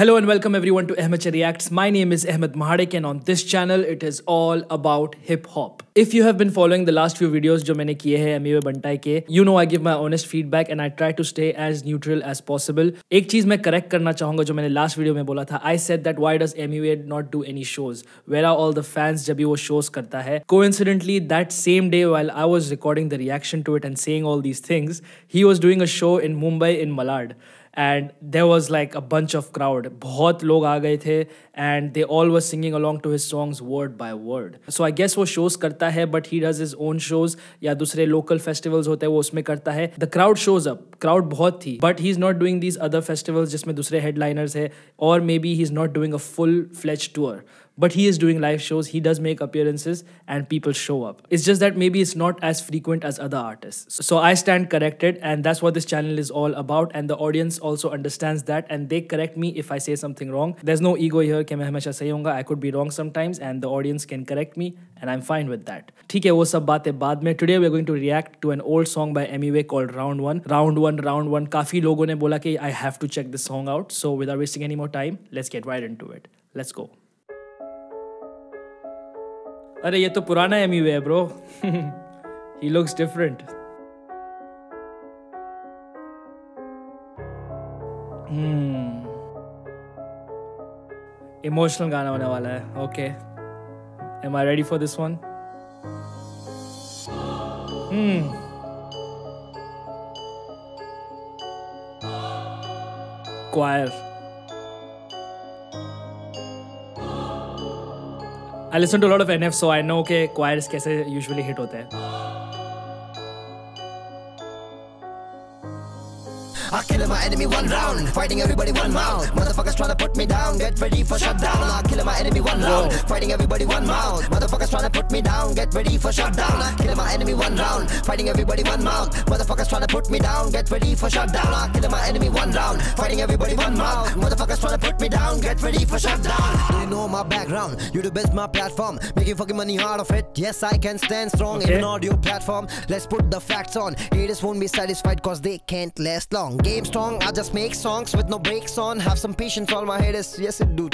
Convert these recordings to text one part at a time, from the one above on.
Hello and welcome everyone to Ahmed Reacts. My name is Ahmed Mahadek and on this channel it is all about hip hop. If you have been following the last few videos जो मैंने किए हैं M.U.A. बंटाई के, you know I give my honest feedback and I try to stay as neutral as possible. एक चीज मैं correct करना चाहूँगा जो मैंने last video में बोला था. I said that why does M.U.A. not do any shows? Where are all the fans जब भी वो shows करता है? Coincidentally that same day while I was recording the reaction to it and saying all these things, he was doing a show in Mumbai in Malad. And there was like a bunch of crowd. बहुत लोग आ गए थे and they all were singing along to his songs word by word. So I guess वो shows करता है but he does his own shows या दूसरे local festivals होते हैं वो उसमें करता है. The crowd shows up. Crowd बहुत थी. But he's not doing these other festivals जिसमें दूसरे headliners हैं or maybe he's not doing a full-fledged tour. But he is doing live shows, he does make appearances and people show up. It's just that maybe it's not as frequent as other artists. So I stand corrected and that's what this channel is all about and the audience also understands that and they correct me if I say something wrong. There's no ego here कि मैं हमेशा सही हूँगा, I could be wrong sometimes and the audience can correct me and I'm fine with that. ठीक है वो सब बातें बाद में. Today we're going to react to an old song by Emiway called Round One. Round One. काफी लोगों ने बोला कि I have to check this song out. So without wasting any more time, let's get right into it. Let's go. अरे ये तो पुराना MUA है bro. He looks different. Emotional गाना होने वाला है. Okay. Am I ready for this one? Choir. I listen to a lot of NF, so I know के choirs कैसे usually hit होते हैं. I kill my enemy one round, fighting everybody one round. Motherfuckers trying to put me down, get ready for shutdown. I kill my enemy one round, fighting everybody one round. Motherfuckers trying to put me down, get ready for shutdown. I kill my enemy one round, fighting everybody one round. Motherfuckers trying to put me down, get ready for shutdown. I kill my enemy one round, fighting everybody one round. Motherfuckers trying to put me down, get ready for shutdown. You know my background, you the best my platform, making fucking money hard of it. Yes, I can stand strong in an audio platform. Let's put the facts on. Haters won't be satisfied cause they can't last long. Game strong, I just make songs with no breaks on. Have some patience, all my haters. Yes, it do.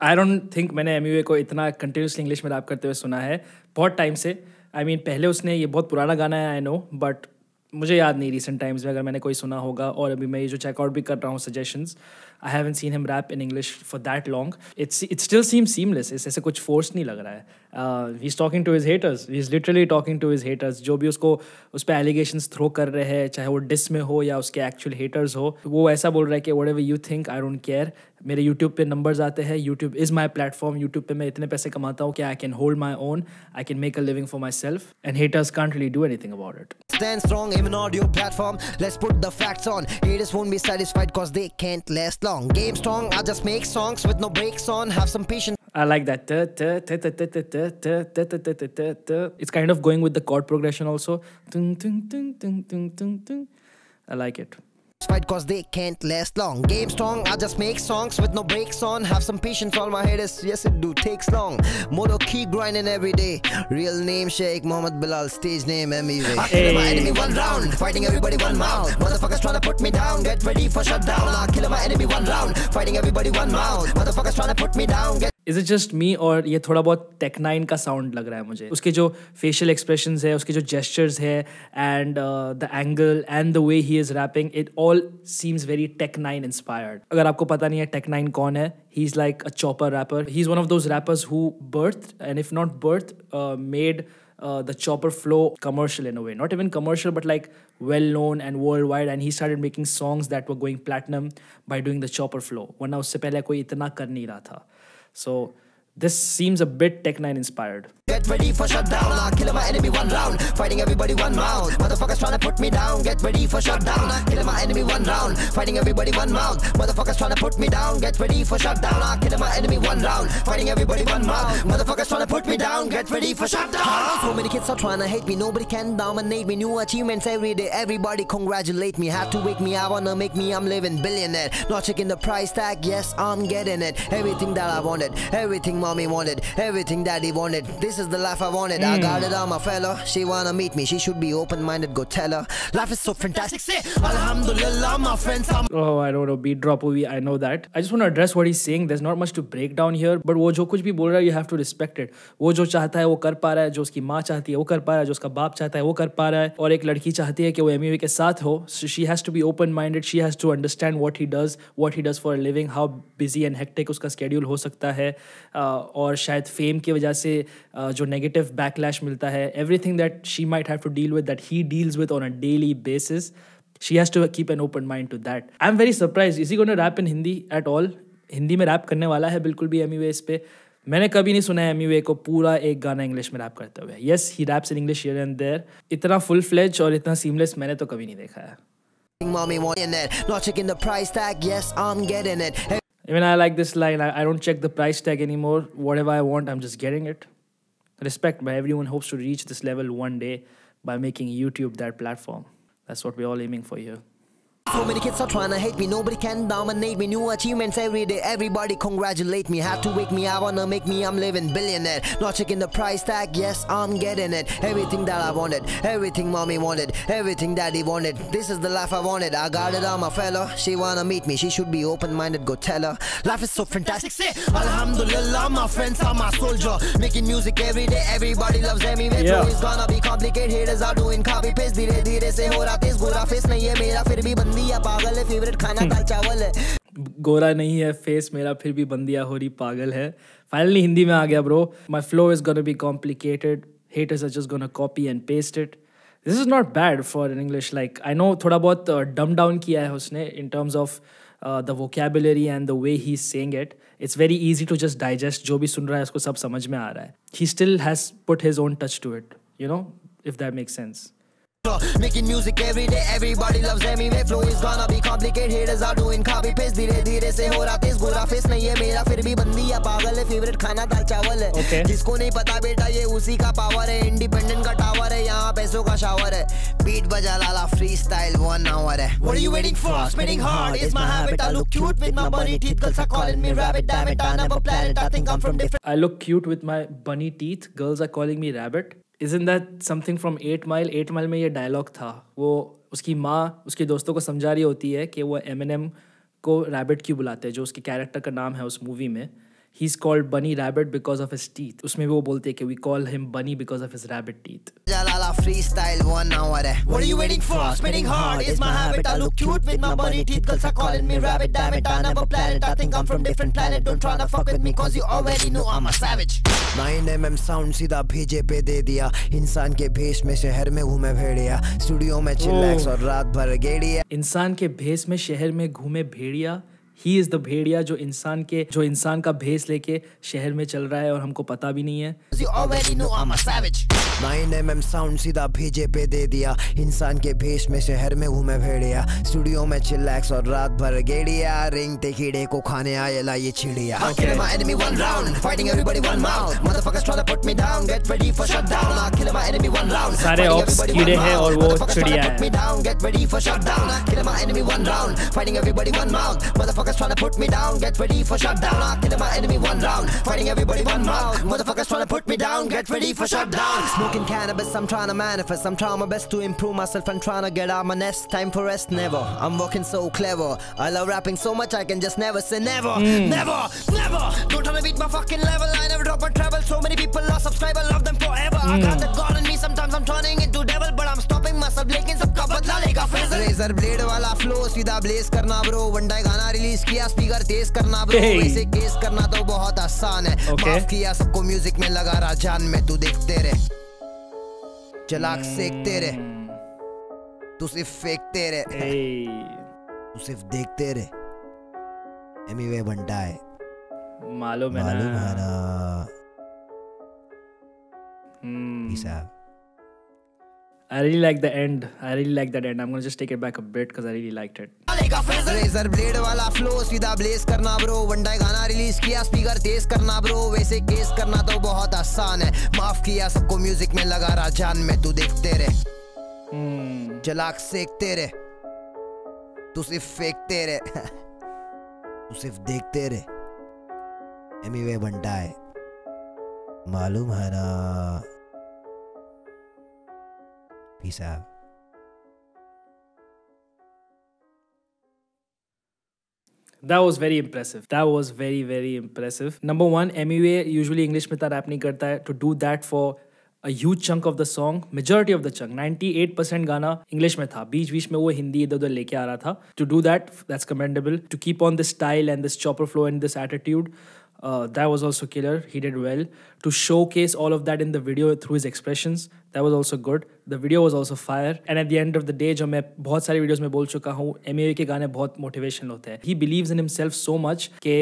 I don't think मैंने M.U.A. को इतना continuously English में rap करते हुए सुना है बहुत time से. I mean पहले उसने ये बहुत पुराना गाना है I know but मुझे याद नहीं recent times में अगर मैंने कोई सुना होगा. और अभी मैं ये जो check out भी कर रहा हूँ suggestions, I haven't seen him rap in English for that long. It still seems seamless. ऐसे कुछ forced नहीं लग रहा है. He's talking to his haters. He's literally talking to his haters. जो भी उसको उस पर allegations throw कर रहे हैं, चाहे वो diss में हो या उसके actual haters हो, वो ऐसा बोल रहा है कि whatever you think, I don't care. मेरे YouTube पे numbers आते हैं. YouTube is my platform. YouTube पे मैं इतने पैसे कमाता हूँ कि I can hold my own. I can make a living for myself. And haters can't really do anything about it. Stand strong in an audio platform. Let's put the facts on. Haters won't be satisfied cause they can't last long. Game strong. I just make songs with no breaks on. Have some patience. I like that. It's kind of going with the chord progression also. I like it. Fight cause they can't last long. Game strong, I just make songs with no breaks on. Have some patience, all my haters. Yes, it do takes long. Moto keep grinding every day. Real name Sheikh Mohammed Bilal, stage name MEV. I kill my enemy one round, fighting everybody one round. Motherfuckers trying to put me down, get ready for shutdown. I kill my enemy one round, fighting everybody one round. Motherfuckers trying to put me down. Is it just me और ये थोड़ा बहुत Tech N9ne का sound लग रहा है मुझे. उसके जो facial expressions है, उसके जो gestures है and the angle and the way he is rapping, it all seems very Tech N9ne inspired. अगर आपको पता नहीं है Tech N9ne कौन है, he's like a chopper rapper. He's one of those rappers who birthed and if not birthed, made the chopper flow commercial in a way. Not even commercial but like well known and worldwide, and he started making songs that were going platinum by doing the chopper flow. वरना उससे पहले कोई इतना कर नहीं रहा था. So this seems a bit Tech N9ne inspired. Get ready for shutdown. I kill my enemy one round, fighting everybody one round. Motherfuckers trying to put me down. Get ready for shutdown. I kill my enemy one round, fighting everybody one round. Motherfuckers trying to put me down. Get ready for shutdown. I kill my enemy one round, fighting everybody one round. Motherfuckers trying to put me down. Get ready for shutdown. So many kids are trying to hate me. Nobody can dominate me. New achievements every day. Everybody congratulate me. Have to wake me. I wanna make me. I'm living billionaire. Not checking the price tag. Yes, I'm getting it. Everything that I wanted. Everything. mommy wanted, everything daddy wanted. This is the life I wanted. I got it on my fella. She wanna meet me, she should be open-minded, go tell her. Life is so fantastic, say Alhamdulillah, my friends. Oh, I don't know, beat drop movie, I know that. I just want to address what he's saying. There's not much to break down here, but wo jo kuch bhi bol raha hai, you have to respect it. Wo jo chahta hai, wo kar pa raha hai. Jo uski maa chahti hai, wo kar pa raha hai. Jo uska baap chahta hai, wo kar pa raha hai. Aur ek ladki chahti hai ki wo MEV ke saath ho. So she has to be open-minded. She has to understand what he does for a living, how busy and hectic uska schedule ho sakta hai. Aur shayad fame ki wajah se jo negative backlash milta hai. Everything that she might have to deal with, that he deals with on a daily basis. She has to keep an open mind to that. I'm very surprised. Is he going to rap in Hindi at all? Hindi mein rap karne wala hai bilkul bhi M.U.A. pe. मैंने कभी नहीं सुना है M.U.A. को पूरा एक गाना English में रैप करते हुए. Yes, he raps in English here and there. इतना full-fledged और इतना seamless मैंने तो कभी नहीं देखा है. Mommy wanting it, not checking the price tag. Yes, I'm getting it. Even I like this line. I don't check the price tag anymore. Whatever I want, I'm just getting it. Respect, by everyone hopes to reach this level one day by making YouTube that platform. That's what we're all aiming for here. So many kids are trying to hate me, nobody can dominate me. New achievements every day, everybody congratulate me. Have to wake me, I wanna make me, I'm living billionaire. Not checking the price tag, yes, I'm getting it. Everything that I wanted, everything mommy wanted, everything daddy wanted. This is the life I wanted, I got it on my fella. She wanna meet me, she should be open-minded, go tell her. Life is so fantastic, say Alhamdulillah, my friends are my soldier. Making music every day, everybody loves me. So it's gonna be complicated, haters are doing copy-paste. Dheere-dheere se ho raha tez, gora face nahi hai mera, fir bhi बंदिया पागल है, favourite खाना दाल चावल है. गोरा नहीं है face मेरा, फिर भी बंदिया हो रही पागल है. फाइनली हिंदी में आ गया bro. My flow is gonna be complicated, haters are just gonna copy and paste it. This is not bad for an English. Like I know थोड़ा बहुत डम डाउन किया है उसने in terms of the vocabulary and the way he's saying it. It's very easy to just digest. जो भी सुन रहा है उसको सब समझ में आ रहा है. He still has put his own touch to it, you know, if that makes sense. Making music every day, everybody loves Emiway. Flow is gonna be complicated, haters are doing copy paste. Dheere-dheere se ho raha tez, gora face nahi hai mera, fir bhi bandiya pagal hai, favorite khana dal chawal hai. Jisko nahi pata beta ye usi ka power hai, independent ka tower hai, yahan paiso ka shower hai. Beat baja lala, freestyle 1 hour hai. What are you waiting for? Spinning hard is my habit. I look cute with my bunny teeth, girls are calling me rabbit. Damn it, I never planned it, I think I'm from different. I look cute with my bunny teeth, girls are calling me rabbit. Isn't that something from 8 Mile? 8 Mile में ये dialogue था. वो उसकी माँ उसके दोस्तों को समझा रही होती है कि वो M&M को रैबिट क्यों बुलाते हैं, जो उसके कैरेक्टर का नाम है उस मूवी में. He is called Bunny Rabbit because of his teeth. उसमें वो बोलते हैं कि we call him Bunny because of his rabbit teeth. Jalala freestyle 1 hour. What are you waiting for? Spinning hard is my habit. I look cute with my bunny teeth. Girls are calling me rabbit. Damn it, I never planned it. I think I'm from different planet. Don't try to fuck with me, cause you already know I'm a savage. 9mm sound सीधा भेजे पे दे दिया. इंसान के भेष में शहर में घूमे भेड़िया. स्टूडियो में चिल्लैक्स और रात भर गेड़िया. इंसान के भेष में शहर में घूमे भेड़िया. He is the भेड़िया जो इंसान के इंसान का भेस लेके शहर में चल रहा है और हमको पता भी नहीं है. You already know I'm a savage. 9mm sound सीधा भेजे पे दे दिया. इंसान के भेस में शहर में घूमे भेड़िया. स्टूडियो में चिल्लैक्स और रात भर गेड़िया. रेंगते कीड़े को खाने आए लाई चिड़िया. I kill my enemy one round, fighting everybody one mouth. Motherfuckers try to put me down, get ready for shutdown. I kill my enemy one round. सारे ऑप्स कीड़े हैं और वो चिड़िया है. Get ready for shutdown. I kill my enemy one round, fighting everybody one mouth. Trying to put me down, get ready for shutdown. I kill my enemy one round, fighting everybody one mouth. Motherfuckers trying to put me down, get ready for shutdown. Smoking cannabis, I'm trying to manifest. I'm trying my best to improve myself and trying to get out my nest. Time for rest, never. I'm working so clever. I love rapping so much I can just never say never, never, never. Don't try to beat my fucking level. I never drop and travel. So many people lost subscribe, I love them forever. I got the God in me. Sometimes I'm turning into devil, but I'm stopping myself. लेकिन सबका बदला लेगा फिर. Razor blade वाला flow सीधा blaze करना bro. One day गाना release किया स्पीकर तेज करना ब्रो. वैसे केस करना तो बहुत आसान है. माफ किया सबको म्यूजिक में लगा रहा जान में. तू देखते रहे चलाक सेकते रहे, तू सिर्फ फेंकते रहे, तू सिर्फ देखते रहे. एमिवे बनता है मालूम है ना. I really like the end. I really like that end. I'm gonna just take it back a bit because I really liked it. Razor blade वाला flow सीधा blaze करना bro. One day गाना release किया speaker तेज करना bro. वैसे case करना तो बहुत आसान है. माफ किया सबको music में लगा रहा जान में. तू देखते रहे जलाक सेकते रहे, तू सिर्फ फेंकते रहे, तू सिर्फ देखते रहे. एमिवे बनता है. मालूम है ना। Peace out. That was very impressive. That was very, very impressive. Number one, MEV usually English में इतना रैप नहीं करता है. To do that for a huge chunk of the song, majority of the chunk, 98% गाना English में था, बीच बीच में वो हिंदी इधर उधर लेके आ रहा था. To do that, that's commendable. To keep on this style and this chopper flow and this attitude, that was also killer. He did well. To showcase all of that in the video through his expressions, that was also good. The video was also fire. And at the end of the day, जो मैं बहुत सारे videos में बोल चुका हूँ, MEV के गाने बहुत motivational होते हैं. He believes in himself so much के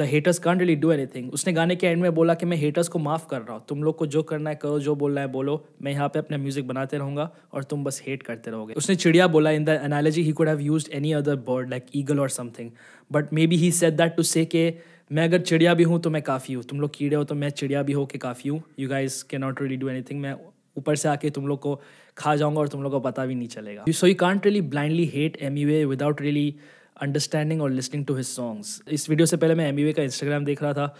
the haters can't really do anything. उसने गाने के end में बोला कि मैं haters को माफ कर रहा हूँ. तुम लोग को जो करना है करो, जो बोलना है बोलो. मैं यहाँ पे अपना music बनाते रहूँगा और तुम बस hate करते रहोगे. उसने चिड़िया बोला. In the analogy, he could have used any other bird like eagle or something. But maybe he said that to say के मैं अगर चिड़िया भी हूँ तो मैं काफ़ी हूँ. तुम लोग कीड़े हो तो मैं चिड़िया भी हो के काफ़ी हूँ. You guys cannot really do anything. मैं ऊपर से आके तुम लोग को खा जाऊँगा और तुम लोग को पता भी नहीं चलेगा. So you can't really blindly hate MEV without really understanding or listening to his songs. इस वीडियो से पहले मैं MEV का Instagram देख रहा था.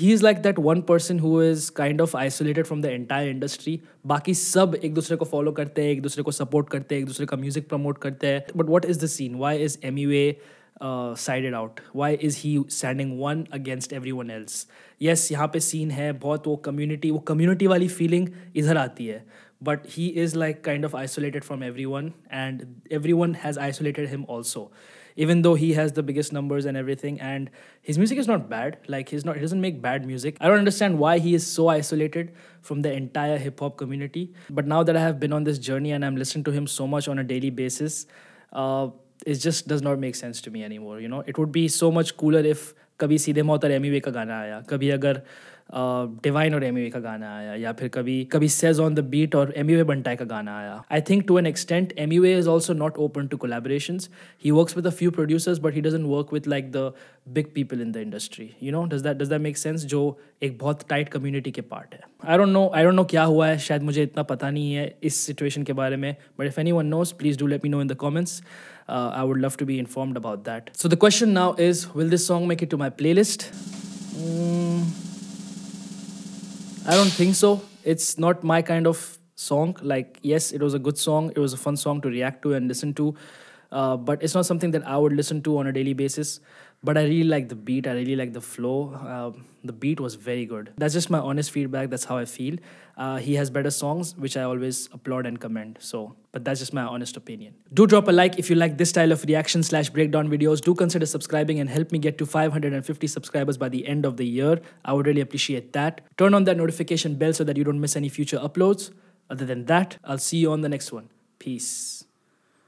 He is like that one person who is kind of isolated from the entire industry. बाकी सब एक दूसरे को follow करते हैं, एक दूसरे को support करते हैं, एक दूसरे का music promote करते हैं. But what is the scene? Why is MEV sided out? Why is he standing one against everyone else? Yes, यहाँ पे scene है बहुत, वो community वाली feeling इधर आती है. But he is like kind of isolated from everyone, and everyone has isolated him also. Even though he has the biggest numbers and everything, and his music is not bad. Like he doesn't make bad music. I don't understand why he is so isolated from the entire hip hop community. But now that I have been on this journey and I'm listening to him so much on a daily basis, it just does not make sense to me anymore. You know, it would be so much cooler if कभी सीधे मौत और MEV का गाना आया, कभी अगर Divine और MEV का गाना आया, या फिर कभी Says on the Beat और MEV Bantai का गाना आया. I think to an extent MEV is also not open to collaborations. He works with a few producers, but he doesn't work with like the big people in the industry. You know, does that make sense? जो एक बहुत tight community के part है. I don't know क्या हुआ है. शायद मुझे इतना पता नहीं है इस situation के बारे में. But if anyone knows, please do let me know in the comments. I would love to be informed about that. So the question now is, will this song make it to my playlist? I don't think so. It's not my kind of song. Like, yes, it was a good song. It was a fun song to react to and listen to. But it's not something that I would listen to on a daily basis. But I really like the beat. I really like the flow. The beat was very good. That's just my honest feedback. That's how I feel. He has better songs, which I always applaud and commend. But that's just my honest opinion. Do drop a like if you like this style of reaction/breakdown videos. Do consider subscribing and help me get to 550 subscribers by the end of the year. I would really appreciate that. Turn on that notification bell so that you don't miss any future uploads. Other than that, I'll see you on the next one. Peace.